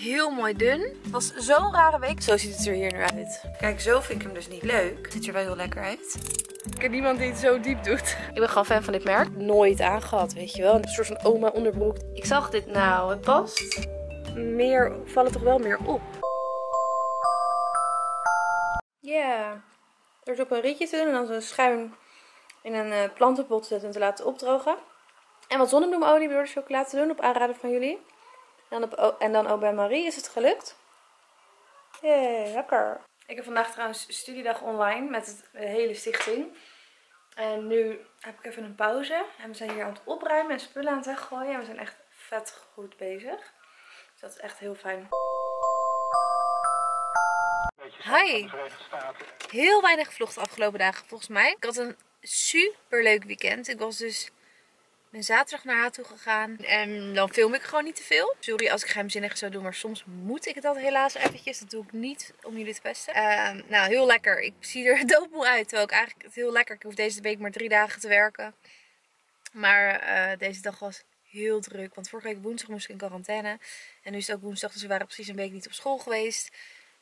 heel mooi dun. Het was zo'n rare week. Zo ziet het er hier nu uit. Kijk, zo vind ik hem dus niet leuk. Het ziet er wel heel lekker uit. Ik ken niemand die het zo diep doet. Ik ben gewoon fan van dit merk. Nooit aangehad, weet je wel. Een soort van oma onderbroek. Ik zag dit nou, het past. Meer vallen toch wel meer op. Ja. Yeah. Door het op een rietje te doen en dan zo schuin in een plantenpot te zetten en te laten opdrogen. En wat zonnebloemolie door de chocola te doen op aanraden van jullie. En dan ook bij Marie is het gelukt. Jee, lekker. Ik heb vandaag trouwens studiedag online met de hele stichting. En nu heb ik even een pauze. En we zijn hier aan het opruimen en spullen aan het weggooien. En we zijn echt vet goed bezig. Dus dat is echt heel fijn. Hi! Heel weinig gevlogd de afgelopen dagen volgens mij. Ik had een superleuk weekend. Ik was dus... ben zaterdag naar haar toe gegaan en dan film ik gewoon niet te veel. Sorry als ik geheimzinnig zou doen, maar soms moet ik dat helaas eventjes. Dat doe ik niet om jullie te pesten. Nou, heel lekker. Ik zie er doodmoe uit, terwijl ik eigenlijk het heel lekker. Ik hoef deze week maar 3 dagen te werken. Maar deze dag was heel druk, want vorige week woensdag moest ik in quarantaine. En nu is het ook woensdag, dus we waren precies een week niet op school geweest.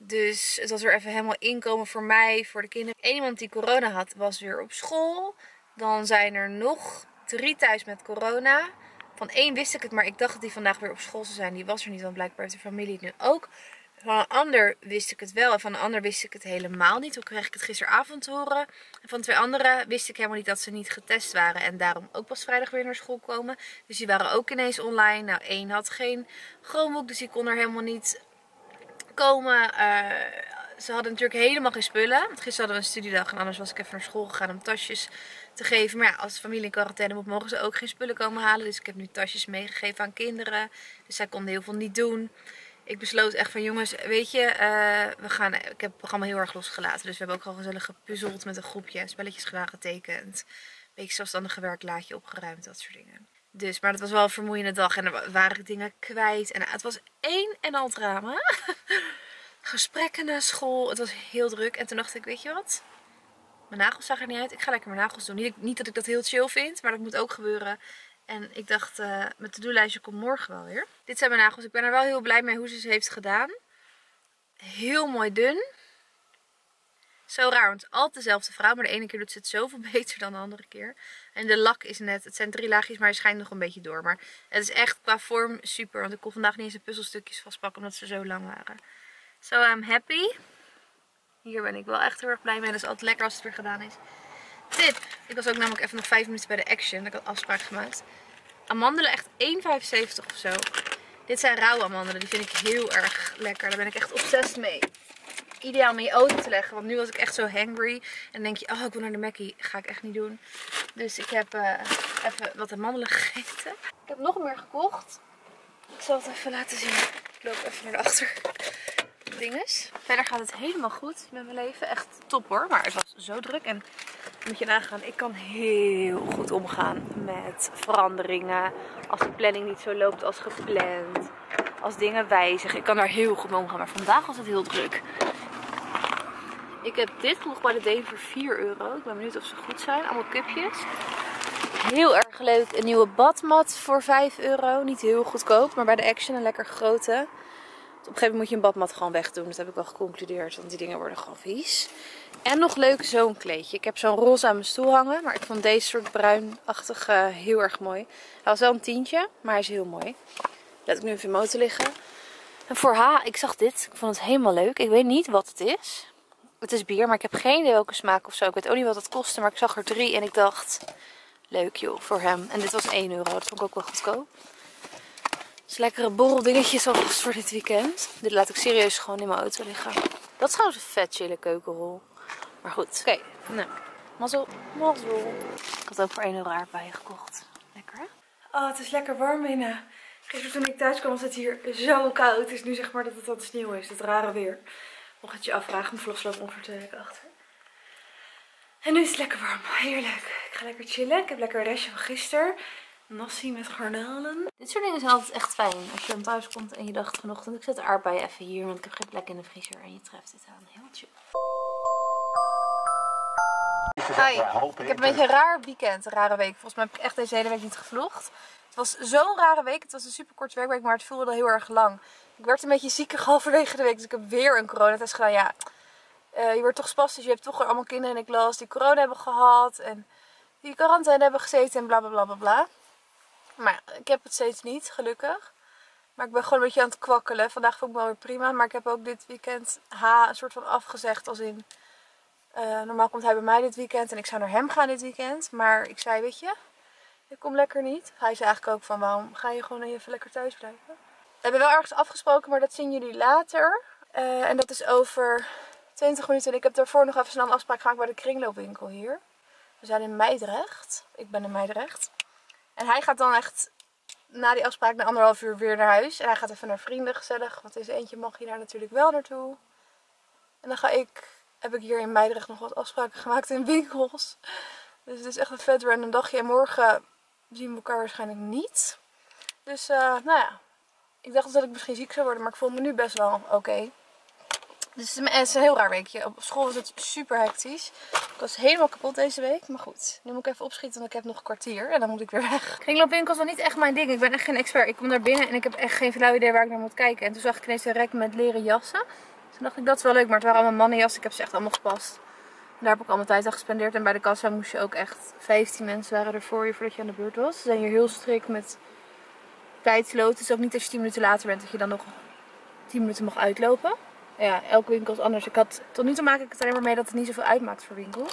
Dus het was weer even helemaal inkomen voor mij, voor de kinderen. Eén iemand die corona had, was weer op school. Dan zijn er nog... 3 thuis met corona. Van 1 wist ik het, maar ik dacht dat die vandaag weer op school zou zijn. Die was er niet, want blijkbaar heeft de familie het nu ook. Van een ander wist ik het wel en van een ander wist ik het helemaal niet. Toen kreeg ik het gisteravond te horen. En van 2 anderen wist ik helemaal niet dat ze niet getest waren. En daarom ook pas vrijdag weer naar school komen. Dus die waren ook ineens online. Nou, 1 had geen Chromebook, dus die kon er helemaal niet komen. Ze hadden natuurlijk helemaal geen spullen. Want gisteren hadden we een studiedag en anders was ik even naar school gegaan om tasjes te geven. Maar ja, als de familie in quarantaine moet, mogen ze ook geen spullen komen halen. Dus ik heb nu tasjes meegegeven aan kinderen. Dus zij konden heel veel niet doen. Ik besloot echt van jongens, weet je, ik heb het programma heel erg losgelaten. Dus we hebben ook al gezellig gepuzzeld met een groepje. Spelletjes gedaan, getekend. Een beetje zelfstandig gewerkt, laadje opgeruimd, dat soort dingen. Dus, maar dat was wel een vermoeiende dag en er waren dingen kwijt. En het was één en al drama. Gesprekken na school. Het was heel druk. En toen dacht ik, weet je wat? Mijn nagels zag er niet uit. Ik ga lekker mijn nagels doen. Niet dat ik dat heel chill vind, maar dat moet ook gebeuren. En ik dacht, mijn to-do-lijstje komt morgen wel weer. Dit zijn mijn nagels. Ik ben er wel heel blij mee hoe ze ze heeft gedaan. Heel mooi dun. Zo raar, want het is altijd dezelfde vrouw. Maar de ene keer doet ze het zoveel beter dan de andere keer. En de lak is net... Het zijn 3 laagjes, maar hij schijnt nog een beetje door. Maar het is echt qua vorm super. Want ik kon vandaag niet eens de puzzelstukjes vastpakken, omdat ze zo lang waren. So I'm happy. Hier ben ik wel echt heel erg blij mee. Dat is altijd lekker als het weer gedaan is. Tip. Ik was ook namelijk even nog 5 minuten bij de Action. Ik had afspraak gemaakt. Amandelen echt 1,75 of zo. Dit zijn rauwe amandelen. Die vind ik heel erg lekker. Daar ben ik echt obsessed mee. Ideaal om in je auto te leggen. Want nu was ik echt zo hangry. En dan denk je, oh ik wil naar de Mackie. Ga ik echt niet doen. Dus ik heb even wat amandelen gegeten. Ik heb nog meer gekocht. Ik zal het even laten zien. Ik loop even naar de achter. Dinges. Verder gaat het helemaal goed met mijn leven. Echt top hoor. Maar het was zo druk. En moet je nagaan, ik kan heel goed omgaan met veranderingen. Als de planning niet zo loopt als gepland. Als dingen wijzigen. Ik kan daar heel goed mee omgaan. Maar vandaag was het heel druk. Ik heb dit gekocht bij de Deen voor €4. Ik ben benieuwd of ze goed zijn. Allemaal cupjes. Heel erg leuk. Een nieuwe badmat voor €5. Niet heel goedkoop. Maar bij de Action een lekker grote. Op een gegeven moment moet je een badmat gewoon wegdoen. Dat heb ik wel geconcludeerd, want die dingen worden gewoon vies. En nog leuk zo'n kleedje. Ik heb zo'n roze aan mijn stoel hangen, maar ik vond deze soort bruinachtig heel erg mooi. Hij was wel een tientje, maar hij is heel mooi. Laat ik nu even in mijn motor liggen. En voor haar, ik zag dit. Ik vond het helemaal leuk. Ik weet niet wat het is. Het is bier, maar ik heb geen idee welke smaak of zo. Ik weet ook niet wat het kostte, maar ik zag er 3 en ik dacht, leuk joh, voor hem. En dit was €1. Dat vond ik ook wel goedkoop. Dus lekkere borreldingetjes alvast voor dit weekend. Dit laat ik serieus gewoon in mijn auto liggen. Dat is trouwens een vet chille keukenrol. Maar goed. Oké, nou. Mazzel. Mazzel. Ik had ook voor €1 aardbeien gekocht. Lekker hè? Oh, het is lekker warm binnen. Gisteren toen ik thuis kwam was het hier zo koud. Het is nu zeg maar dat het aan het sneeuw is. Het rare weer. Mocht het je afvragen. Mijn vlog loopt ongeveer 2 weken achter. En nu is het lekker warm. Heerlijk. Ik ga lekker chillen. Ik heb lekker een restje van gisteren. Nasi met garnalen. Dit soort dingen zijn altijd echt fijn. Als je dan thuis komt en je dacht vanochtend, ik zet de aardbeien even hier, want ik heb geen plek in de vriezer. En je treft dit aan. Heel chill. Hi, ik heb een beetje een raar weekend, een rare week. Volgens mij heb ik echt deze hele week niet gevlogd. was zo'n rare week. Het was een super korte werkweek, maar het voelde wel heel erg lang. Ik werd een beetje ziekig halverwege de week, dus ik heb weer een coronatest gedaan. Ja, je wordt toch spastisch, je hebt toch allemaal kinderen in de klas die corona hebben gehad. En die quarantaine hebben gezeten en bla bla bla bla bla. Maar ik heb het steeds niet, gelukkig. Maar ik ben gewoon een beetje aan het kwakkelen. Vandaag vond ik me wel weer prima. Maar ik heb ook dit weekend een soort van afgezegd. Als in, normaal komt hij bij mij dit weekend. En ik zou naar hem gaan dit weekend. Maar ik zei, weet je, ik kom lekker niet. Hij zei eigenlijk ook van, waarom ga je gewoon even lekker thuis blijven? We hebben wel ergens afgesproken, maar dat zien jullie later. En dat is over 20 minuten. En ik heb daarvoor nog even snel een afspraak gemaakt bij de Kringloopwinkel hier. We zijn in Mijdrecht. Ik ben in Mijdrecht. En hij gaat dan echt na die afspraak na 1,5 uur weer naar huis. En hij gaat even naar vrienden, gezellig. Want in zijn eentje mag je daar natuurlijk wel naartoe. En dan heb ik hier in Mijdrecht nog wat afspraken gemaakt in winkels. Dus het is echt een vet random dagje. En morgen zien we elkaar waarschijnlijk niet. Dus nou ja. Ik dacht dat ik misschien ziek zou worden. Maar ik voel me nu best wel oké. Dus het is een heel raar weekje. Op school was het super hectisch. Ik was helemaal kapot deze week. Maar goed, nu moet ik even opschieten, want ik heb nog een kwartier. En dan moet ik weer weg. Kringloopwinkel is wel niet echt mijn ding. Ik ben echt geen expert. Ik kom daar binnen en ik heb echt geen flauw idee waar ik naar moet kijken. En toen zag ik ineens een rek met leren jassen. Toen dacht ik, dat is wel leuk. Maar het waren allemaal mannenjassen. Ik heb ze echt allemaal gepast. En daar heb ik allemaal tijd aan gespendeerd. En bij de kassa moest je ook echt 15 mensen waren er voor je voordat je aan de beurt was. Ze zijn hier heel strikt met tijdsloten. Dus ook niet als je 10 minuten later bent dat je dan nog 10 minuten mag uitlopen. Ja, elke winkel is anders. Tot nu toe maak ik het alleen maar mee dat het niet zoveel uitmaakt voor winkels.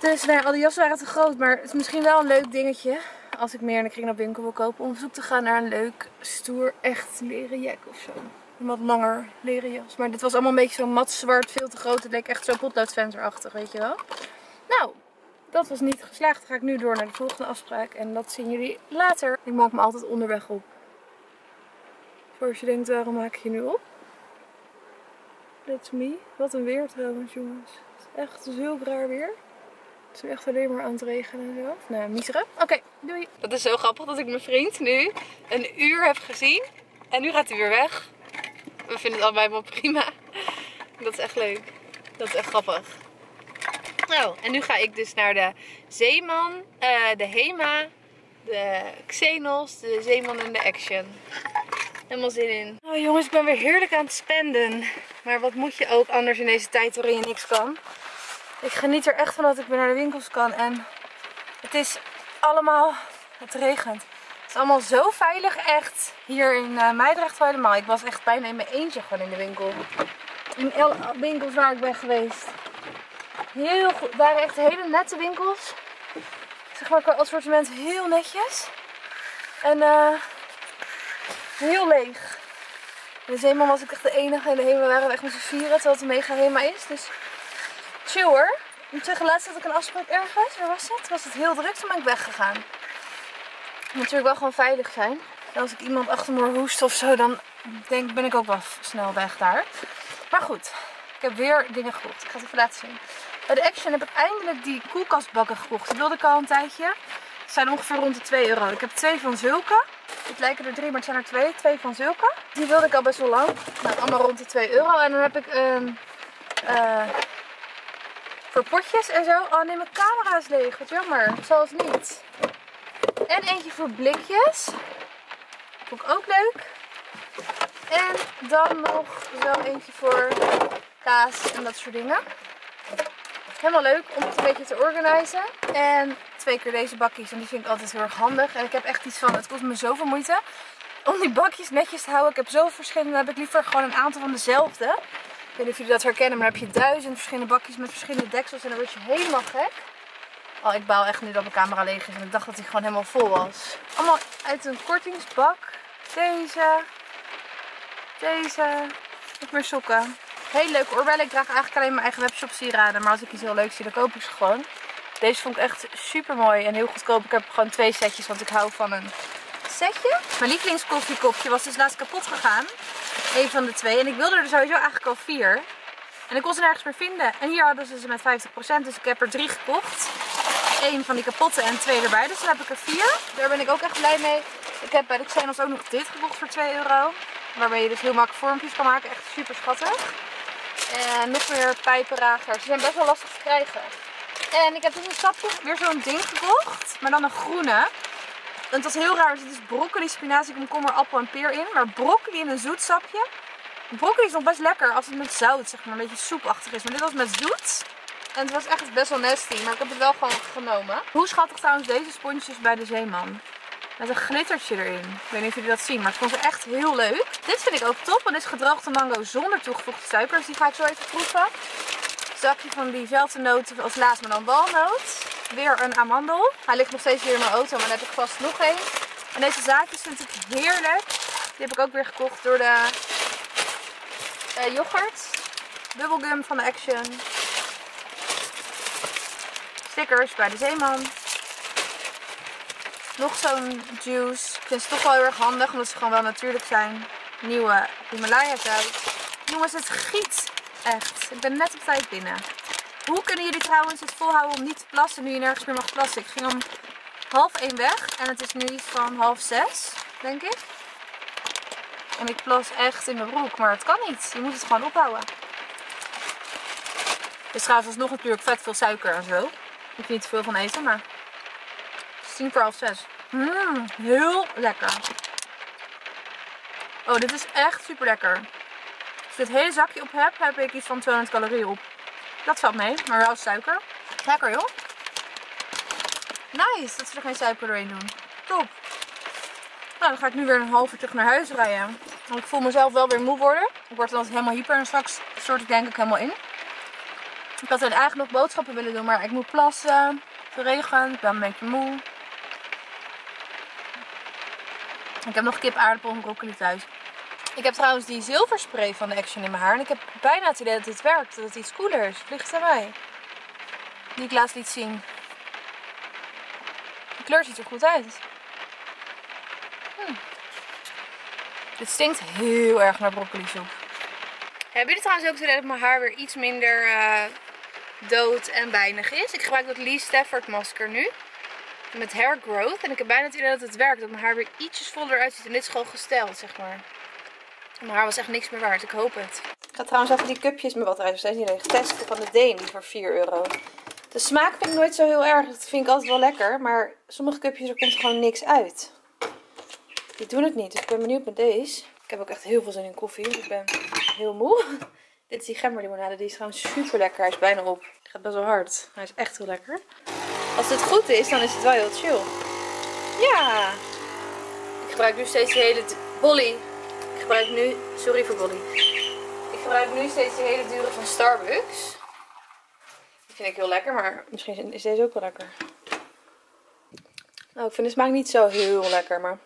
Dus nou ja, al die jassen waren te groot. Maar het is misschien wel een leuk dingetje. Als ik meer in de kringloopwinkel wil kopen. Om op zoek te gaan naar een leuk, stoer, echt leren jack of zo. Een wat langer leren jas. Maar dit was allemaal een beetje zo mat zwart. Veel te groot. Het leek echt zo potloodventerachtig, weet je wel. Nou, dat was niet geslaagd. Dan ga ik nu door naar de volgende afspraak. En dat zien jullie later. Ik maak me altijd onderweg op. Voor als je denkt, waarom maak ik je nu op? That's me. Wat een weer trouwens, jongens. Het is echt zo raar weer. Het is nu echt alleen maar aan het regenen en zo. Nou, miseren. Oké, doei. Dat is zo grappig dat ik mijn vriend nu een uur heb gezien. En nu gaat hij weer weg. We vinden het allebei wel prima. Dat is echt leuk. Dat is echt grappig. Nou, en nu ga ik dus naar de Zeeman, de Hema, de Xenos, de Zeeman en de Action. Helemaal zin in. Oh jongens, ik ben weer heerlijk aan het spenden. Maar wat moet je ook anders in deze tijd waarin je niks kan. Ik geniet er echt van dat ik weer naar de winkels kan. En het is allemaal... Het regent. Het is allemaal zo veilig echt. Hier in Mijdrecht wel helemaal. Ik was echt bijna in mijn eentje gewoon in de winkel. In alle winkels waar ik ben geweest. Heel goed. Het waren echt hele nette winkels. Zeg maar qua assortiment heel netjes. En... heel leeg. In de Zeeman was ik echt de enige. In de Hema waren we echt met z'n vieren. Terwijl het een mega Hema is. Dus chill hoor. Ik moet zeggen, laatst had ik een afspraak ergens. Waar was het? Toen was het heel druk. Toen ben ik weggegaan. Ik moet natuurlijk wel gewoon veilig zijn. En als ik iemand achter me hoest of zo, dan ben ik ook wel snel weg daar. Maar goed. Ik heb weer dingen gekocht. Ik ga het even laten zien. Bij de Action heb ik eindelijk die koelkastbakken gekocht. Die wilde ik al een tijdje. Het zijn ongeveer rond de 2 euro. Ik heb 2 van zulke. Het lijken er 3, maar het zijn er 2. 2 van zulke. Die wilde ik al best wel lang. Nou, allemaal rond de 2 euro. En dan heb ik voor potjes en zo. Oh nee, mijn camera is leeg. Wat jammer. Zoals niet. En eentje voor blikjes. Vond ik ook leuk. En dan nog zo eentje voor kaas en dat soort dingen. Helemaal leuk om het een beetje te organiseren. En 2 keer deze bakjes. En die vind ik altijd heel erg handig. En ik heb echt iets van, het kost me zoveel moeite om die bakjes netjes te houden. Ik heb zoveel verschillende. Dan heb ik liever gewoon een aantal van dezelfde. Ik weet niet of jullie dat herkennen. Maar dan heb je 1000 verschillende bakjes met verschillende deksels. En dan word je helemaal gek. Oh, ik baal echt nu dat mijn camera leeg is. En ik dacht dat die gewoon helemaal vol was. Allemaal uit een kortingsbak. Deze. Deze. Nog meer sokken. Heel leuk oorbellen. Ik draag eigenlijk alleen mijn eigen webshop sieraden. Maar als ik iets heel leuks zie, dan koop ik ze gewoon. Deze vond ik echt super mooi en heel goedkoop. Ik heb gewoon 2 setjes, want ik hou van een setje. Mijn lievelingskoffiekopje was dus laatst kapot gegaan. Eén van de 2. En ik wilde er sowieso eigenlijk al 4. En ik kon ze nergens meer vinden. En hier hadden ze met 50%. Dus ik heb er 3 gekocht. 1 van die kapotte en 2 erbij. Dus dan heb ik er 4. Daar ben ik ook echt blij mee. Ik heb bij de Xenos ook nog dit gekocht voor 2 euro. Waarmee je dus heel makkelijk vormpjes kan maken. Echt super schattig. En nog meer pijpenragers. Ze zijn best wel lastig te krijgen. En ik heb dus een sapje, weer zo'n ding gekocht. Maar dan een groene. Het was heel raar, er zit dus broccoli, spinazie, komkommer, appel en peer in. Maar broccoli in een zoet sapje. Broccoli is nog best lekker als het met zout, zeg maar, een beetje soepachtig is. Maar dit was met zoet. En het was echt best wel nasty, maar ik heb het wel gewoon genomen. Hoe schattig trouwens deze sponsjes bij de Zeeman. Met een glittertje erin. Ik weet niet of jullie dat zien, maar ik vond ze echt heel leuk. Dit vind ik ook top, want dit is gedroogde mango zonder toegevoegde suikers. Die ga ik zo even proeven. Zakje van diezelfde noten als laatst, maar dan walnoot. Weer een amandel. Hij ligt nog steeds hier in mijn auto, maar daar heb ik vast nog één. En deze zaadjes vind ik heerlijk. Die heb ik ook weer gekocht door de yoghurt. Bubblegum van de Action. Stickers bij de Zeeman. Nog zo'n juice. Ik vind ze toch wel heel erg handig, omdat ze gewoon wel natuurlijk zijn. Nieuwe Himalaya zout. Jongens, het giet echt. Ik ben net op tijd binnen. Hoe kunnen jullie trouwens het volhouden om niet te plassen nu je nergens meer mag plassen? Ik ging om 12:30 weg en het is nu iets van 5:30, denk ik. En ik plas echt in mijn broek, maar het kan niet. Je moet het gewoon ophouden. Er is trouwens alsnog natuurlijk vet veel suiker en zo. Ik moet niet te veel van eten, maar... 5:10. Heel lekker. Oh, dit is echt super lekker. Als ik dit hele zakje op heb, heb ik iets van 200 calorieën op. Dat valt mee, maar wel suiker. Lekker joh. Nice, dat ze er geen suiker doorheen doen. Top. Nou, dan ga ik nu weer een half uur terug naar huis rijden. Want ik voel mezelf wel weer moe worden. Ik word dan helemaal hyper en straks stort ik denk ik helemaal in. Ik had eigenlijk nog boodschappen willen doen, maar ik moet plassen. Het regent, ik ben een beetje moe. Ik heb nog kip, aardappel en broccoli thuis. Ik heb trouwens die zilverspray van de Action in mijn haar. En ik heb bijna het idee dat dit werkt. Dat het iets koeler is. Het ligt erbij. Die ik laatst liet zien. De kleur ziet er goed uit. Dit stinkt heel erg naar broccoli soep. Hebben jullie trouwens ook het idee dat mijn haar weer iets minder dood en weinig is? Ik gebruik dat Lee Stafford masker nu. Met hair growth. En ik heb bijna het idee dat het werkt. Dat mijn haar weer ietsjes voller uitziet. En dit is gewoon gesteld, zeg maar. Mijn haar was echt niks meer waard, ik hoop het. Ik ga trouwens even die cupjes, mijn batterij is nog steeds niet leeg, testen van de Deen, die voor €4. De smaak vind ik nooit zo heel erg, dat vind ik altijd wel lekker. Maar sommige cupjes, er komt gewoon niks uit. Die doen het niet, dus ik ben benieuwd met deze. Ik heb ook echt heel veel zin in koffie, ik ben heel moe. Dit is die gemberlimonade, die is gewoon super lekker, hij is bijna op. Het gaat best wel hard, hij is echt heel lekker. Als dit goed is, dan is het wel heel chill. Ja! Ik gebruik nu steeds de hele bolly. Ik gebruik nu, sorry voor Bolly. Ik gebruik nu steeds de hele dure van Starbucks. Die vind ik heel lekker, maar misschien is deze ook wel lekker. Nou, ik vind de smaak niet zo heel lekker, maar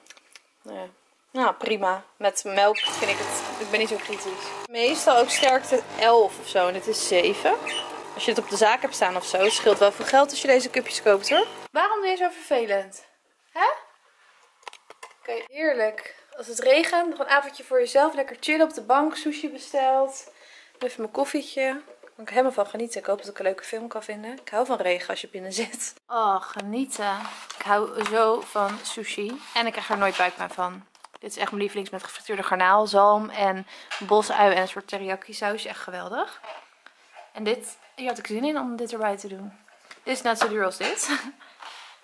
nou, ja. Nou prima. Met melk vind ik het, ik ben niet zo kritisch. Meestal ook sterkte 11 of zo en dit is 7. Als je het op de zaak hebt staan of zo, het scheelt wel veel geld als je deze cupjes koopt hoor. Waarom ben je zo vervelend? Hè? Oké, heerlijk. Als het regent, nog een avondje voor jezelf. Lekker chillen op de bank, sushi besteld. Even mijn koffietje. Daar kan ik helemaal van genieten. Ik hoop dat ik een leuke film kan vinden. Ik hou van regen als je binnen zit. Oh, genieten. Ik hou zo van sushi. En ik krijg er nooit buikpijn van. Dit is echt mijn lievelings met gefrituurde garnaal, zalm en bosui en een soort teriyaki sausje. Echt geweldig. En dit, hier had ik zin in om dit erbij te doen. Dit is net zo duur als dit.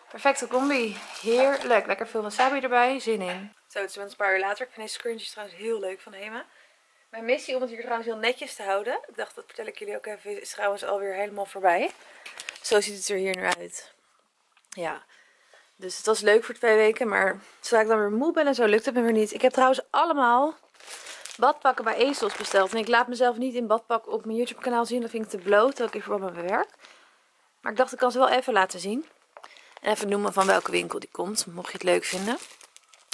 Perfecte combi. Heerlijk. Lekker veel wasabi erbij. Zin in. Zo, het is een paar uur later. Ik vind deze scrunchies trouwens heel leuk van Hema. Mijn missie om het hier trouwens heel netjes te houden. Ik dacht, dat vertel ik jullie ook even. Is trouwens alweer helemaal voorbij. Zo ziet het er hier nu uit. Ja. Dus het was leuk voor 2 weken. Maar zodra ik dan weer moe ben en zo, lukt het me weer niet. Ik heb trouwens allemaal badpakken bij ASOS besteld. En ik laat mezelf niet in badpak op mijn YouTube kanaal zien. Dat vind ik te bloot. Ook in verband met mijn werk. Maar ik dacht, ik kan ze wel even laten zien. En even noemen van welke winkel die komt, mocht je het leuk vinden.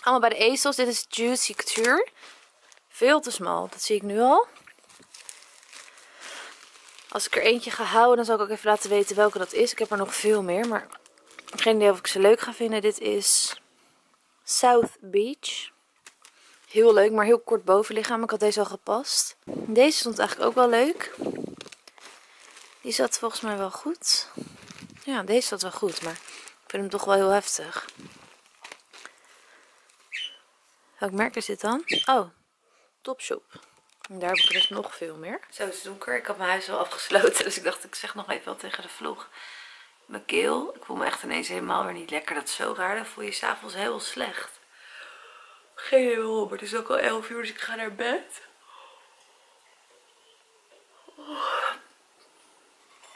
Allemaal bij de ASOS. Dit is Juicy Couture. Veel te smal, dat zie ik nu al. Als ik er eentje ga houden, dan zal ik ook even laten weten welke dat is. Ik heb er nog veel meer, maar geen idee of ik ze leuk ga vinden. Dit is South Beach. Heel leuk, maar heel kort bovenlichaam. Ik had deze al gepast. Deze stond eigenlijk ook wel leuk. Die zat volgens mij wel goed. Ja, deze zat wel goed, maar... Ik vind hem toch wel heel heftig. Welk merk is dit dan? Oh, Topshop. En daar heb ik dus nog veel meer. Zo, het is donker. Ik had mijn huis al afgesloten. Dus ik dacht, ik zeg nog even wat tegen de vlog. mijn keel. Ik voel me echt ineens helemaal weer niet lekker. Dat is zo raar. Dan voel je s'avonds heel slecht. Geen idee waarom, maar het is ook al 11 uur, dus ik ga naar bed.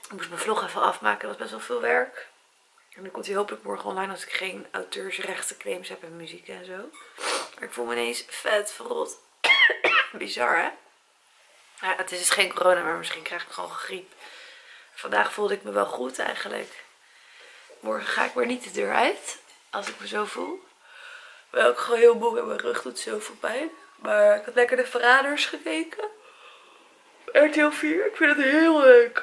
Ik moest mijn vlog even afmaken. Dat was best wel veel werk. En dan komt hij hopelijk morgen online als ik geen auteursrechtenclaims heb en muziek en zo. Maar ik voel me ineens vet verrot. Bizar, hè? Ja, het is dus geen corona, maar misschien krijg ik gewoon griep. Vandaag voelde ik me wel goed eigenlijk. Morgen ga ik maar niet de deur uit. Als ik me zo voel. Ik ben ook gewoon heel moe en mijn rug doet zoveel pijn. Maar ik had lekker De Verraders gekeken. RTL 4. Ik vind het heel leuk.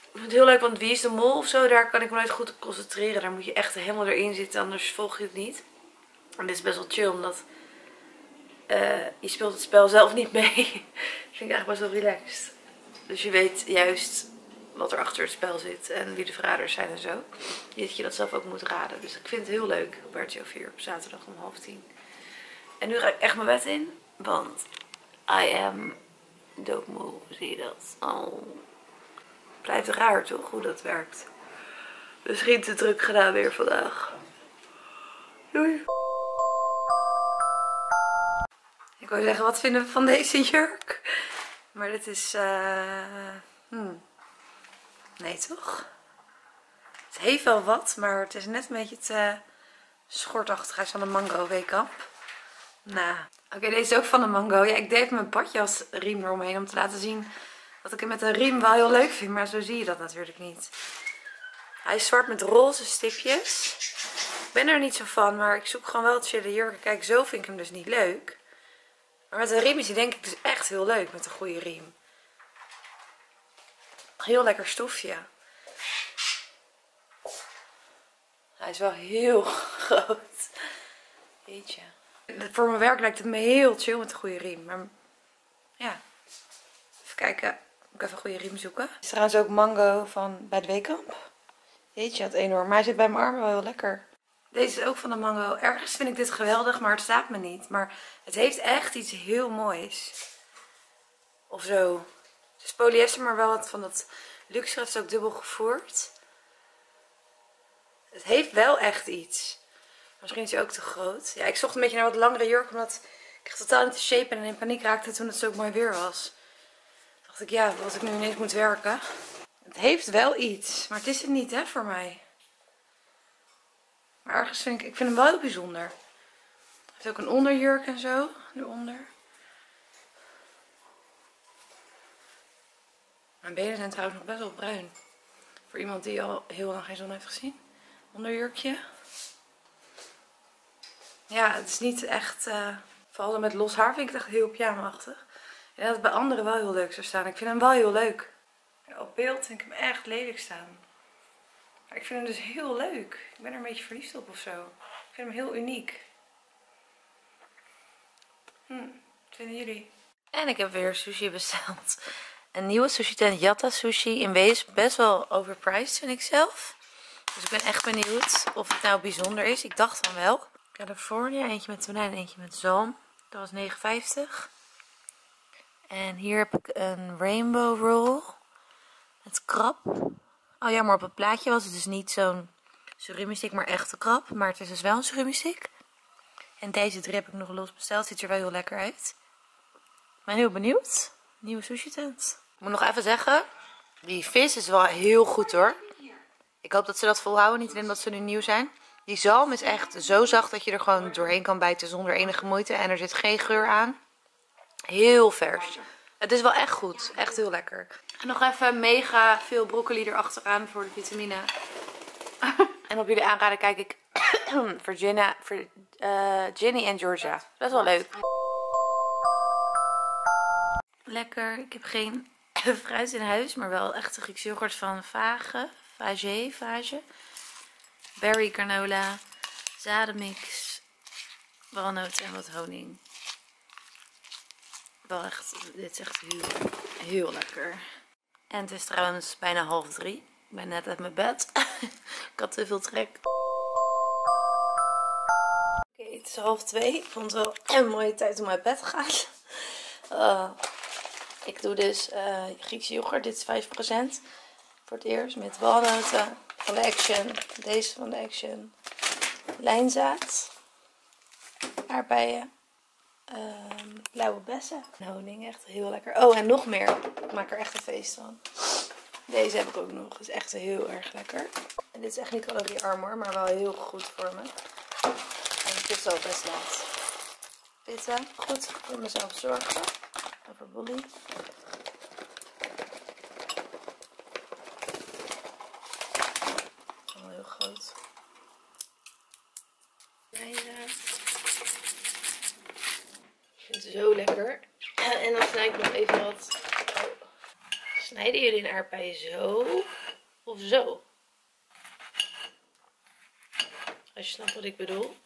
Ik vind het heel leuk, want Wie is de Mol of zo, daar kan ik me nooit goed op concentreren. Daar moet je echt helemaal erin zitten, anders volg je het niet. En dit is best wel chill, omdat je speelt het spel zelf niet mee. Dat vind ik eigenlijk best wel relaxed. Dus je weet juist wat er achter het spel zit en wie de verraders zijn en zo. Dat je dat zelf ook moet raden. Dus ik vind het heel leuk op RTL 4 op zaterdag om 9:30. En nu ga ik echt mijn bed in, want I am doodmoe. Zie je dat? Oh. Blijft raar toch, hoe dat werkt. Misschien te druk gedaan weer vandaag. Doei. Ik wou zeggen, wat vinden we van deze jurk? Maar dit is... Nee toch? Het heeft wel wat, maar het is net een beetje te schortachtig. Hij is van de Mango Weekamp. Nou. Oké, deze is ook van de Mango. Ja, ik deed mijn badjasriem eromheen om te laten zien... dat ik hem met een riem wel heel leuk vind, maar zo zie je dat natuurlijk niet. Hij is zwart met roze stipjes. Ik ben er niet zo van, maar ik zoek gewoon wel chille jurken. Kijk, zo vind ik hem dus niet leuk. Maar met een riem is hij denk ik dus echt heel leuk, met een goede riem. Heel lekker stofje. Hij is wel heel groot. Jeetje. Voor mijn werk lijkt het me heel chill met een goede riem. Maar ja... Kijken, moet ik even een goede riem zoeken. Het is trouwens ook Mango van bij de Weekamp. Jeetje, wat enorm. Maar hij zit bij mijn armen wel heel lekker. Deze is ook van de Mango. Ergens vind ik dit geweldig, maar het staat me niet. Maar het heeft echt iets heel moois. Of zo. Het is polyester, maar wel wat van dat luxe. Het is ook dubbel gevoerd. Het heeft wel echt iets. Misschien is hij ook te groot. Ja, ik zocht een beetje naar wat langere jurk, omdat ik echt totaal niet te shapen en in paniek raakte toen het zo mooi weer was. Ja, wat ik nu ineens moet werken. Het heeft wel iets, maar het is het niet, hè, voor mij. Maar ergens vind ik vind hem wel heel bijzonder. Het heeft ook een onderjurk en zo, eronder. Mijn benen zijn trouwens nog best wel bruin. Voor iemand die al heel lang geen zon heeft gezien. Onderjurkje. Ja, het is niet echt... vooral met los haar vind ik het echt heel pyjama-achtig. En dat het bij anderen wel heel leuk zou staan. Ik vind hem wel heel leuk. Ja, op beeld vind ik hem echt lelijk staan. Maar ik vind hem dus heel leuk. Ik ben er een beetje verliefd op of zo. Ik vind hem heel uniek. Wat vinden jullie? En ik heb weer sushi besteld. Een nieuwe sushi tent, Yatta Sushi. In wezen best wel overpriced, vind ik zelf. Dus ik ben echt benieuwd of het nou bijzonder is. Ik dacht van wel. California, eentje met tonijn en eentje met zalm. Dat was €9,50. En hier heb ik een rainbow roll met krab. Oh ja, maar op het plaatje was het dus niet zo'n surimi stick, maar echte krab. Maar het is dus wel een surimi stick. En deze drie heb ik nog los besteld. Ziet er wel heel lekker uit. Ik ben heel benieuwd. Nieuwe sushi tent. Ik moet nog even zeggen, die vis is wel heel goed hoor. Ik hoop dat ze dat volhouden, niet alleen dat ze nu nieuw zijn. Die zalm is echt zo zacht dat je er gewoon doorheen kan bijten zonder enige moeite. En er zit geen geur aan. Heel vers. Het is wel echt goed. Echt heel lekker. En nog even mega veel broccoli erachteraan voor de vitamine. En op jullie aanraden kijk ik Ginny en Georgia. Best wel leuk. Lekker. Ik heb geen fruit in huis, maar wel echte Griekse yoghurt van Vage. Berry granola, zadenmix, walnoten en wat honing. Wel echt, dit is echt heel lekker. En het is trouwens bijna 2:30. Ik ben net uit mijn bed. Ik had te veel trek. Oké, het is 2:30. Ik vond het wel een mooie tijd om uit bed te gaan. Ik doe dus Griekse yoghurt. Dit is 5%. Voor het eerst met walnoten van de Action. Deze van de Action. Lijnzaad. Aardbeien. Blauwe bessen. Honing, echt heel lekker. Oh, en nog meer. Ik maak er echt een feest van. Deze heb ik ook nog. Dat is echt heel erg lekker. En dit is echt niet caloriearm hoor, maar wel heel goed voor me. En het is al best laat. Pitten. Goed voor mezelf zorgen. Over Bolly. Allemaal heel groot. Ik vind het zo lekker. En dan snij ik nog even wat. Snijden jullie een aardbei zo of zo? Als je snapt wat ik bedoel.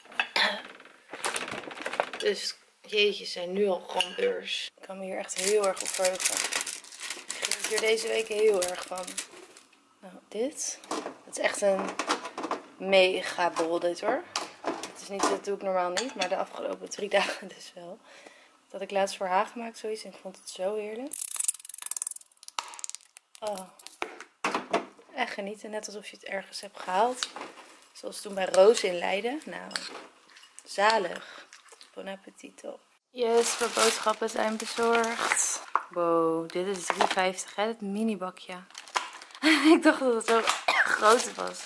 Dus jeetjes zijn nu al gewoon beurs. Ik kan me hier echt heel erg op verheugen. Ik geniet hier deze week heel erg van. Nou, dit. Het is echt een mega bol dit hoor. Het is niet, dat doe ik normaal niet, maar de afgelopen 3 dagen dus wel. Dat had ik laatst voor haar gemaakt zoiets en ik vond het zo heerlijk. Oh. Echt genieten, net alsof je het ergens hebt gehaald. Zoals toen bij Roos in Leiden. Nou, zalig. Bon appetito. Yes, mijn boodschappen zijn bezorgd. Wow, dit is 3,50 hè, dat mini bakje. Ik dacht dat het zo groot was.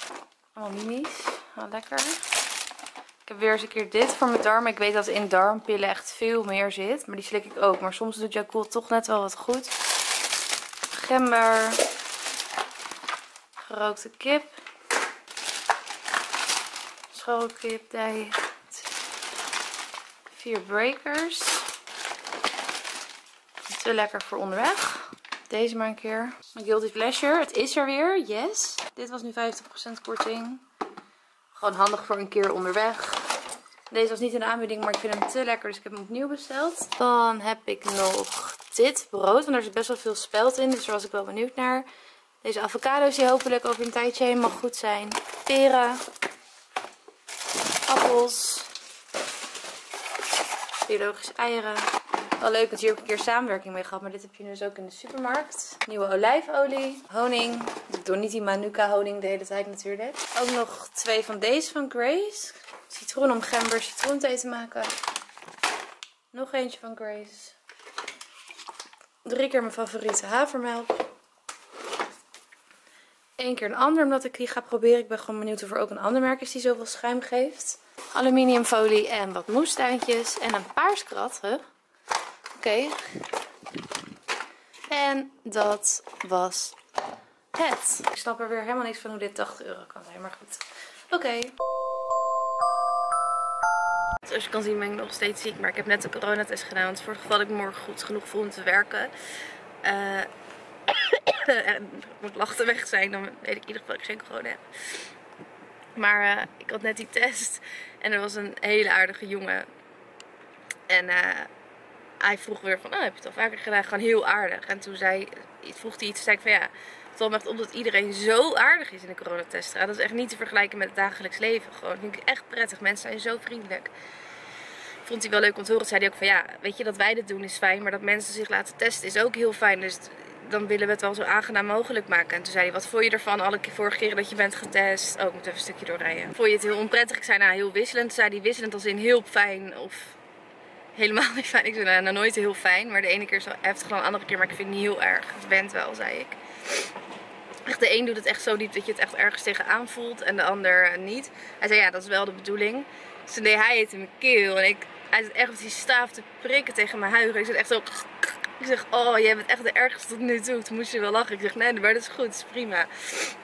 Allemaal minis, wel lekker. Ik heb weer eens een keer dit voor mijn darmen. Ik weet dat in darmpillen echt veel meer zit. Maar die slik ik ook. Maar soms doet Yakult toch net wel wat goed. Gember. Gerookte kip. Schoolkip, dij. 4 breakers. Te lekker voor onderweg. Deze maar een keer. Mijn guilty pleasure. Het is er weer. Yes. Dit was nu 50% korting. Gewoon handig voor een keer onderweg. Deze was niet in de aanbieding, maar ik vind hem te lekker. Dus ik heb hem opnieuw besteld. Dan heb ik nog dit brood. Want er zit best wel veel spelt in. Dus daar was ik wel benieuwd naar. Deze avocado's die hopelijk over een tijdje helemaal goed zijn. Peren. Appels. Biologische eieren. Wel leuk dat hier ook een keer samenwerking mee gehad. Maar dit heb je dus ook in de supermarkt. Nieuwe olijfolie. Honing. Ik doe niet die Manuka honing de hele tijd natuurlijk. Ook nog 2 van deze van Grace. Citroen om gember citroenthee te maken. Nog eentje van Grace. 3 keer mijn favoriete havermelk. 1 keer een ander omdat ik die ga proberen. Ik ben gewoon benieuwd of er ook een ander merk is die zoveel schuim geeft. Aluminiumfolie en wat moestuintjes. En een paarskrat. Huh? Oké. En dat was het. Ik snap er weer helemaal niks van hoe dit 80 euro kan zijn. Maar goed. Oké. Zoals je kan zien ben ik nog steeds ziek. Maar ik heb net de coronatest gedaan. Want voor het geval dat ik morgen goed genoeg voel om te werken. Moet lachten weg zijn. Dan weet ik in ieder geval dat ik geen corona heb. Maar ik had net die test. En er was een hele aardige jongen. En hij vroeg weer van, oh, heb je het al vaker gedaan? Gewoon heel aardig. En toen vroeg hij iets. Zei ik van ja, het valt me echt op dat iedereen zo aardig is in de coronatest. Dat is echt niet te vergelijken met het dagelijks leven. Gewoon, dat vind ik echt prettig. Mensen zijn zo vriendelijk. Vond hij wel leuk om te horen. Zei hij ook van ja, weet je, dat wij dit doen is fijn. Maar dat mensen zich laten testen is ook heel fijn. Dus dan willen we het wel zo aangenaam mogelijk maken. En toen zei hij, wat vond je ervan alle vorige keren dat je bent getest? Oh, ik moet even een stukje doorrijden. Vond je het heel onprettig? Ik zei, nou, heel wisselend. Toen zei hij, wisselend als in heel fijn of helemaal niet fijn. Ik zei, nou, nooit heel fijn. Maar de ene keer is wel heftig dan de andere keer. Maar ik vind het niet heel erg. Het went wel, zei ik. Echt, de een doet het echt zo diep dat je het echt ergens tegenaan voelt. En de ander niet. Hij zei, ja, dat is wel de bedoeling. Dus toen deed hij het in mijn keel. En hij zat echt op die staaf te prikken tegen mijn huid. Ik zat echt zo... Ik zeg, oh, jij bent echt de ergste tot nu toe. Toen moest je wel lachen. Ik zeg, nee, maar dat is goed. Dat is prima.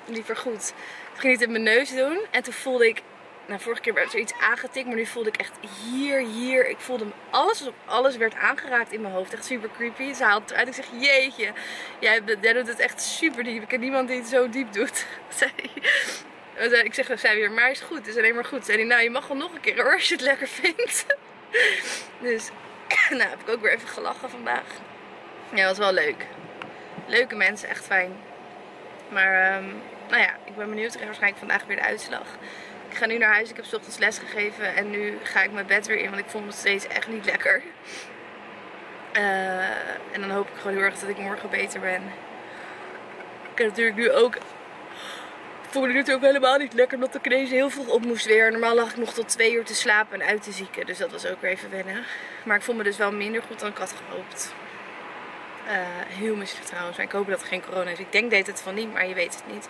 Liever goed. Toen ging ik het in mijn neus doen. En toen voelde ik... Nou, vorige keer werd er iets aangetikt. Maar nu voelde ik echt hier. Ik voelde alles op alles werd aangeraakt in mijn hoofd. Echt super creepy. Ze haalt het eruit. Ik zeg, jeetje. Jij doet het echt super diep. Ik ken niemand die het zo diep doet. Ik zeg, zei weer, maar is goed. Het is alleen maar goed. Zei hij, nou, je mag wel nog een keer hoor. Als je het lekker vindt. Dus, nou, heb ik ook weer even gelachen vandaag. Ja, dat was wel leuk. Leuke mensen, echt fijn. Maar, nou ja, ik ben benieuwd. Ik krijg waarschijnlijk vandaag weer de uitslag. Ik ga nu naar huis. Ik heb 's ochtends les gegeven. En nu ga ik mijn bed weer in. Want ik voel me steeds echt niet lekker. En dan hoop ik gewoon heel erg dat ik morgen beter ben. Ik heb natuurlijk nu ook... Ik voelde het natuurlijk ook helemaal niet lekker omdat ik ineens heel vroeg op moest weer. Normaal lag ik nog tot 2 uur te slapen en uit te zieken. Dus dat was ook weer even wennen. Maar ik voel me dus wel minder goed dan ik had gehoopt. Heel misselijk trouwens. En ik hoop dat er geen corona is. Ik denk deed het van niet, maar je weet het niet.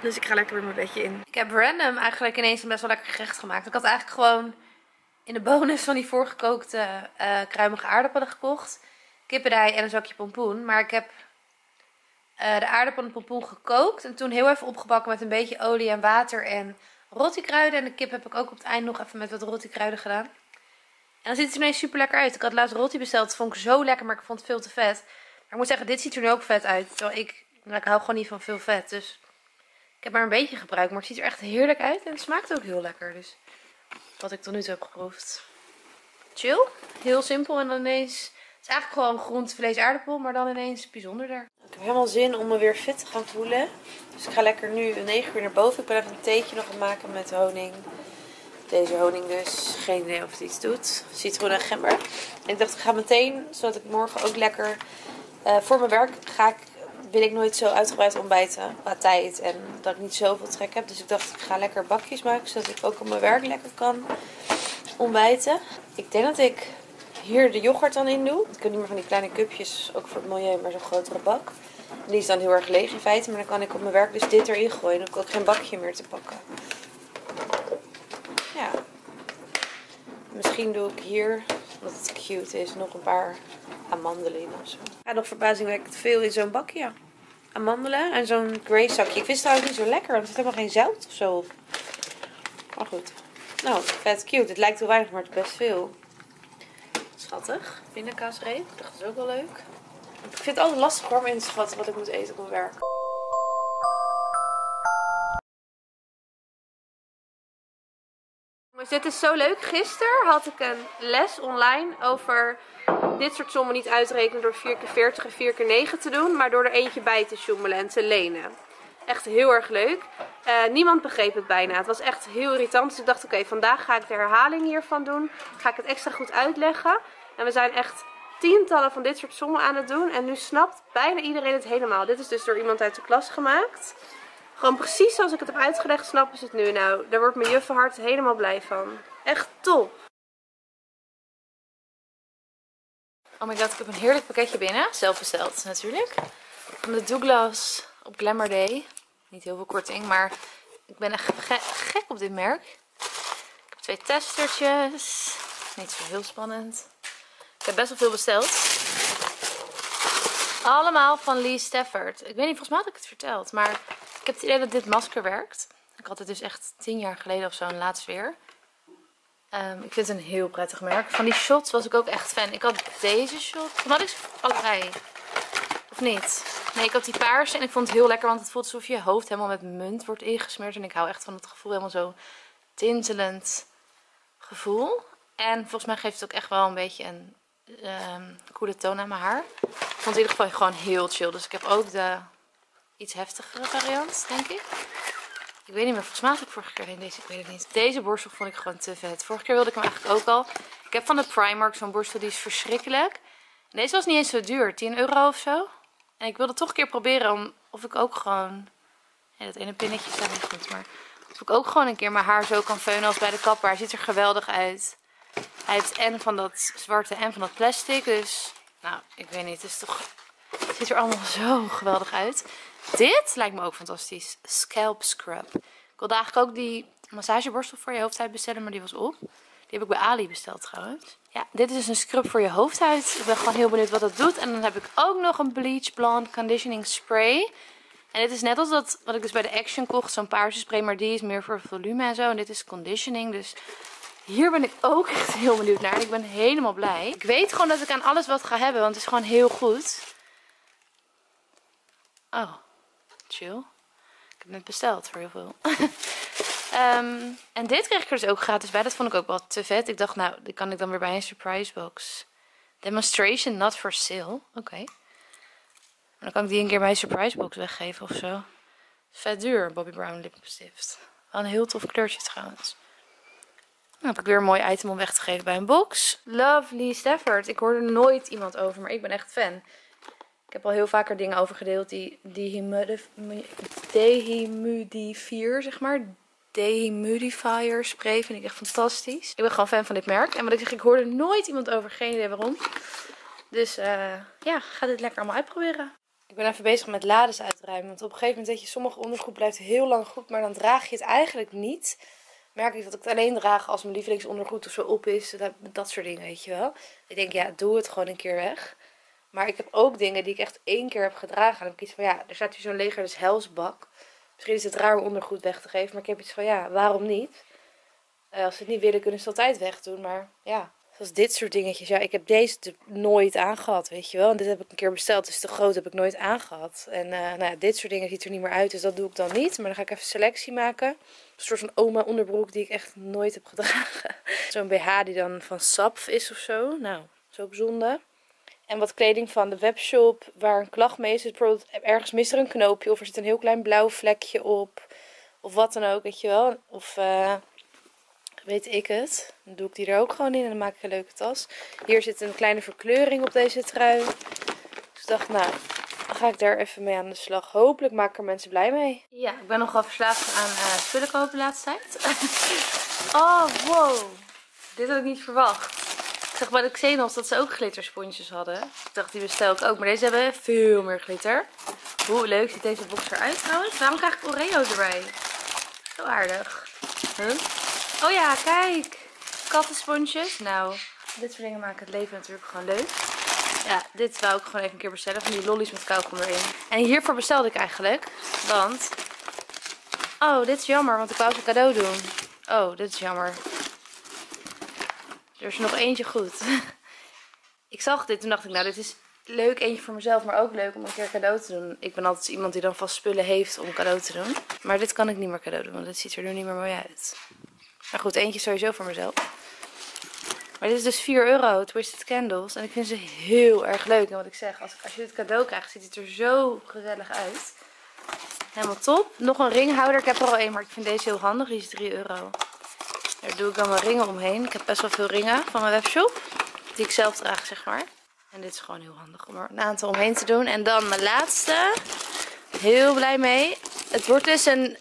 Dus ik ga lekker weer mijn bedje in. Ik heb random eigenlijk ineens een best wel lekker gerecht gemaakt. Ik had eigenlijk gewoon in de bonus van die voorgekookte kruimige aardappelen gekocht. Kippendij en een zakje pompoen. Maar ik heb... de aardappelen en pompoen gekookt. En toen heel even opgebakken met een beetje olie en water en rottikruiden. En de kip heb ik ook op het eind nog even met wat rottikruiden gedaan. En dan ziet het er ineens super lekker uit. Ik had laatst rotti besteld. Dat vond ik zo lekker, maar ik vond het veel te vet. Maar ik moet zeggen, dit ziet er nu ook vet uit. Terwijl ik hou gewoon niet van veel vet. Dus ik heb maar een beetje gebruikt. Maar het ziet er echt heerlijk uit. En het smaakt ook heel lekker. Dus wat ik tot nu toe heb geproefd. Chill. Heel simpel. En dan ineens... Het is eigenlijk gewoon groente, vlees, aardappel, maar dan ineens bijzonderder. Ik heb helemaal zin om me weer fit te gaan voelen. Dus ik ga lekker nu 9 uur naar boven. Ik ben even een theetje nog aan het maken met honing. Deze honing dus. Geen idee of het iets doet. Citroen en gember. En ik dacht, ik ga meteen, zodat ik morgen ook lekker... voor mijn werk wil ik nooit zo uitgebreid ontbijten qua tijd. En dat ik niet zoveel trek heb. Dus ik dacht, ik ga lekker bakjes maken, zodat ik ook op mijn werk lekker kan ontbijten. Ik denk dat ik... hier de yoghurt dan in doe. Ik kan niet meer van die kleine cupjes, ook voor het milieu, maar zo'n grotere bak. Die is dan heel erg leeg in feite, maar dan kan ik op mijn werk dus dit erin gooien. Dan hoef ik ook geen bakje meer te pakken. Ja. Misschien doe ik hier, omdat het cute is, nog een paar amandelen in of zo. Ja, nog verbazingwekkend veel in zo'n bakje. Ja. Amandelen en zo'n grey zakje. Ik wist trouwens niet zo lekker, want er zit helemaal geen zout of zo. Maar goed. Nou, vet cute. Het lijkt heel weinig, maar het is best veel. Schattig. Pindakaasreep. Dat is ook wel leuk. Ik vind het altijd lastig hoor om in te schatten wat ik moet eten op mijn werk. Dus dit is zo leuk. Gisteren had ik een les online over dit soort sommen niet uitrekenen door 4x40 en 4x9 te doen. Maar door er eentje bij te sjoemelen en te lenen. Echt heel erg leuk. Niemand begreep het bijna. Het was echt heel irritant. Dus ik dacht, oké, vandaag ga ik de herhaling hiervan doen. Ga ik het extra goed uitleggen. En we zijn echt tientallen van dit soort sommen aan het doen. En nu snapt bijna iedereen het helemaal. Dit is dus door iemand uit de klas gemaakt. Gewoon precies zoals ik het heb uitgelegd, snappen ze het nu. Nou, daar wordt mijn juffenhart helemaal blij van. Echt top. Oh my god, ik heb een heerlijk pakketje binnen. Zelf besteld natuurlijk. Van de Douglas op Glamour Day. Niet heel veel korting, maar ik ben echt gek op dit merk. Ik heb 2 testertjes. Niet zo heel spannend. Ik heb best wel veel besteld. Allemaal van Lee Stafford. Ik weet niet, volgens mij had ik het verteld. Maar ik heb het idee dat dit masker werkt. Ik had het dus echt 10 jaar geleden of zo en laatst weer. Ik vind het een heel prettig merk. Van die shots was ik ook echt fan. Ik had deze shot. Dan had ik ze allebei. Of niet? Nee, ik had die paarse en ik vond het heel lekker, want het voelt alsof je hoofd helemaal met munt wordt ingesmeerd. En ik hou echt van het gevoel, helemaal zo tintelend gevoel. En volgens mij geeft het ook echt wel een beetje een coole toon aan mijn haar. Ik vond het in ieder geval gewoon heel chill. Dus ik heb ook de iets heftigere variant, denk ik. Ik weet niet meer, volgens mij had ik vorige keer in deze, ik weet het niet. Deze borstel vond ik gewoon te vet. Vorige keer wilde ik hem eigenlijk ook al. Ik heb van de Primark zo'n borstel, die is verschrikkelijk. En deze was niet eens zo duur, €10 of zo. En ik wilde toch een keer proberen of ik ook gewoon... Ja, dat ene pinnetje staat niet goed, maar... Of ik ook gewoon een keer mijn haar zo kan veunen als bij de kapper. Hij ziet er geweldig uit. Hij heeft en van dat zwarte en van dat plastic. Dus, nou, ik weet niet. Het is toch... Het ziet er allemaal zo geweldig uit. Dit lijkt me ook fantastisch. Scalp Scrub. Ik wilde eigenlijk ook die massageborstel voor je hoofdhuid bestellen, maar die was op. Die heb ik bij Ali besteld trouwens. Ja, dit is dus een scrub voor je hoofdhuid. Ik ben gewoon heel benieuwd wat dat doet. En dan heb ik ook nog een Bleach Blonde Conditioning Spray. En dit is net als dat wat ik dus bij de Action kocht. Zo'n paarse spray, maar die is meer voor volume en zo. En dit is conditioning. Dus hier ben ik ook echt heel benieuwd naar. Ik ben helemaal blij. Ik weet gewoon dat ik aan alles wat ga hebben, want het is gewoon heel goed. Oh, chill. Ik heb net besteld voor heel veel. En dit kreeg ik er dus ook gratis bij. Dat vond ik ook wel te vet. Ik dacht, nou, die kan ik dan weer bij een surprise box. Demonstration not for sale. Oké. Dan kan ik die een keer bij een surprise box weggeven of zo. Vet duur, Bobbi Brown lippenstift. Wel een heel tof kleurtje trouwens. Dan heb ik weer een mooi item om weg te geven bij een box. Love Lee Stafford. Ik hoorde nooit iemand over, maar ik ben echt fan. Ik heb al heel vaker dingen over gedeeld die dehumidifier, zeg maar. Dehumidifier spray vind ik echt fantastisch. Ik ben gewoon fan van dit merk. En wat ik zeg, ik hoor er nooit iemand over. Geen idee waarom. Dus ja, ga dit lekker allemaal uitproberen. Ik ben even bezig met lades uitruimen. Want op een gegeven moment, weet je, sommige ondergoed blijft heel lang goed. Maar dan draag je het eigenlijk niet. Merk ik dat ik het alleen draag als mijn lievelingsondergoed of zo op is. Dat soort dingen, weet je wel. Ik denk, ja, doe het gewoon een keer weg. Maar ik heb ook dingen die ik echt 1 keer heb gedragen. En dan heb ik iets van, ja, er staat hier zo'n leger, dus helsbak. Misschien is het raar om ondergoed weg te geven. Maar ik heb iets van, ja, waarom niet? Als ze het niet willen, kunnen ze het altijd wegdoen. Maar ja, zoals dit soort dingetjes. Ja, ik heb deze nooit aangehad, weet je wel. En dit heb ik een keer besteld, dus te groot heb ik nooit aangehad. En nou ja, dit soort dingen ziet er niet meer uit, dus dat doe ik dan niet. Maar dan ga ik even selectie maken. Een soort van oma onderbroek die ik echt nooit heb gedragen. Zo'n BH die dan van Sapf is of zo. Nou, dat is ook zonde. En wat kleding van de webshop waar een klacht mee is. Dus bijvoorbeeld ergens mist er een knoopje of er zit een heel klein blauw vlekje op. Of wat dan ook, weet je wel. Of weet ik het. Dan doe ik die er ook gewoon in en dan maak ik een leuke tas. Hier zit een kleine verkleuring op deze trui. Dus ik dacht, nou, dan ga ik daar even mee aan de slag. Hopelijk maken er mensen blij mee. Ja, ik ben nogal verslaafd aan spullen kopen de laatste tijd. Oh, wow. Dit had ik niet verwacht. Ik zag bij de Xenos dat ze ook glittersponsjes hadden. Ik dacht, die bestel ik ook. Maar deze hebben veel meer glitter. Hoe leuk ziet deze box eruit trouwens. Waarom krijg ik Oreo's erbij? Zo aardig. Huh? Oh ja, kijk. Kattensponsjes. Nou, dit soort dingen maken het leven natuurlijk gewoon leuk. Ja, dit wou ik gewoon even een keer bestellen. Van die lollies met kauwgom erin. En hiervoor bestelde ik eigenlijk. Want... oh, dit is jammer, want ik wou ze een cadeau doen. Oh, dit is jammer. Er is nog eentje goed. Ik zag dit en dacht ik, nou, dit is leuk. Eentje voor mezelf, maar ook leuk om een keer cadeau te doen. Ik ben altijd iemand die dan vast spullen heeft om cadeau te doen. Maar dit kan ik niet meer cadeau doen, want dit ziet er nu niet meer mooi uit. Maar goed, eentje sowieso voor mezelf. Maar dit is dus €4, Twisted Candles. En ik vind ze heel erg leuk. En wat ik zeg, als je dit cadeau krijgt, ziet het er zo gezellig uit. Helemaal top. Nog een ringhouder. Ik heb er al één, maar ik vind deze heel handig. Die is €3. Daar doe ik dan mijn ringen omheen. Ik heb best wel veel ringen van mijn webshop. Die ik zelf draag, zeg maar. En dit is gewoon heel handig om er een aantal omheen te doen. En dan mijn laatste. Heel blij mee. Het wordt dus een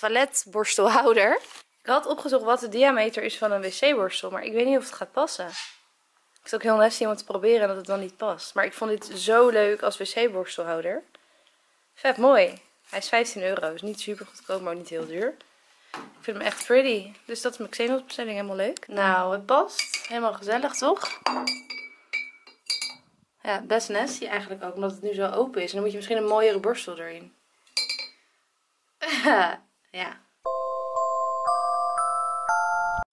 toiletborstelhouder. Ik had opgezocht wat de diameter is van een wc-borstel. Maar ik weet niet of het gaat passen. Het is ook heel nasty om het te proberen en dat het dan niet past. Maar ik vond dit zo leuk als wc-borstelhouder. Vet mooi. Hij is €15. Dus niet super goedkoop, maar niet heel duur. Ik vind hem echt pretty. Dus dat is mijn Xenos bestelling, helemaal leuk. Nou, het past. Helemaal gezellig, toch? Ja, best nasty eigenlijk ook, omdat het nu zo open is. En dan moet je misschien een mooiere borstel erin. Ja.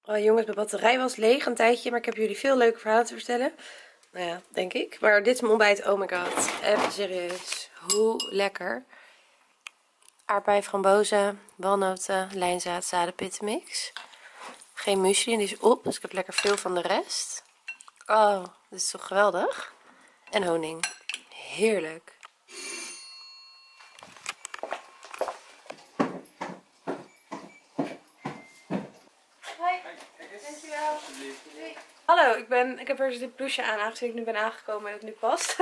Oh jongens, mijn batterij was leeg een tijdje, maar ik heb jullie veel leuke verhalen te vertellen. Nou ja, denk ik. Maar dit is mijn ontbijt, oh my god. Even serieus. Hoe lekker. Aardbei, frambozen, walnoten, lijnzaad, zadenpittenmix. Geen muesli, die is op, dus ik heb lekker veel van de rest. Oh, dit is toch geweldig? En honing. Heerlijk. Hoi. Dankjewel. Doei. Hallo, ik heb er dit blouseje aan aangezien ik nu ben aangekomen en het nu past.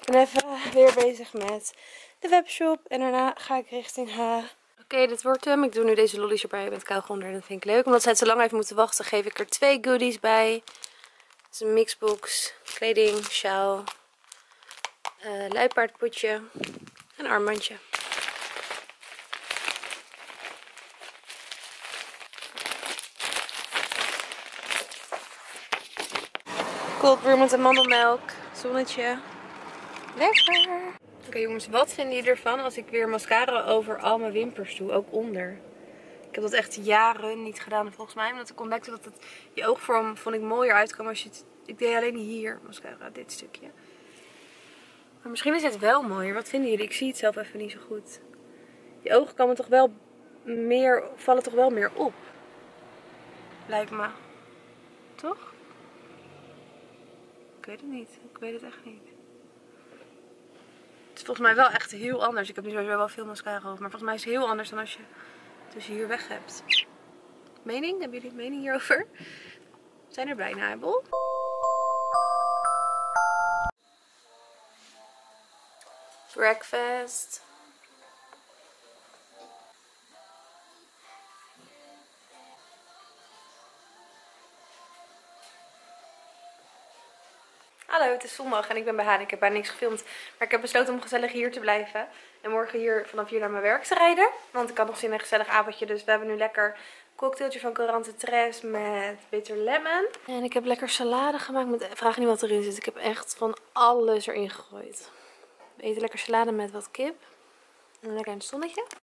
Ik ben even weer bezig met de webshop en daarna ga ik richting haar. Oké, dit wordt hem. Ik doe nu deze lollies erbij met kauwgom en dat vind ik leuk. Omdat zij het zo lang heeft moeten wachten, geef ik er 2 goodies bij. Het is een mixbox, kleding, sjaal, luipaardpoetje en armbandje. Cold brew met amandelmelk, zonnetje. Lekker! Oké jongens, wat vinden jullie ervan als ik weer mascara over al mijn wimpers doe? Ook onder. Ik heb dat echt jaren niet gedaan volgens mij. Omdat ik ontdekte dat het, je oogvorm vond ik mooier uitkwam als je het... Ik deed alleen hier mascara, dit stukje. Maar misschien is het wel mooier. Wat vinden jullie? Ik zie het zelf even niet zo goed. Je ogen komen toch wel meer, vallen toch wel meer op. Lijkt me. Toch? Ik weet het niet. Ik weet het echt niet. Het is volgens mij wel echt heel anders. Ik heb nu sowieso wel veel mascara over. Maar volgens mij is het heel anders dan als je het dus hier weg hebt. Mening? Hebben jullie een mening hierover? We zijn er bijna, Abel. breakfast. Hallo, het is zondag en ik ben bij haar. Ik heb bijna niks gefilmd, maar ik heb besloten om gezellig hier te blijven. En morgen vanaf hier naar mijn werk te rijden. Want ik had nog zin in een gezellig avondje. Dus we hebben nu lekker een cocktailtje van Courante Tres met bitter lemon. En ik heb lekker salade gemaakt met... Vraag niet wat erin zit. Ik heb echt van alles erin gegooid. We eten lekker salade met wat kip. En lekker in het zonnetje.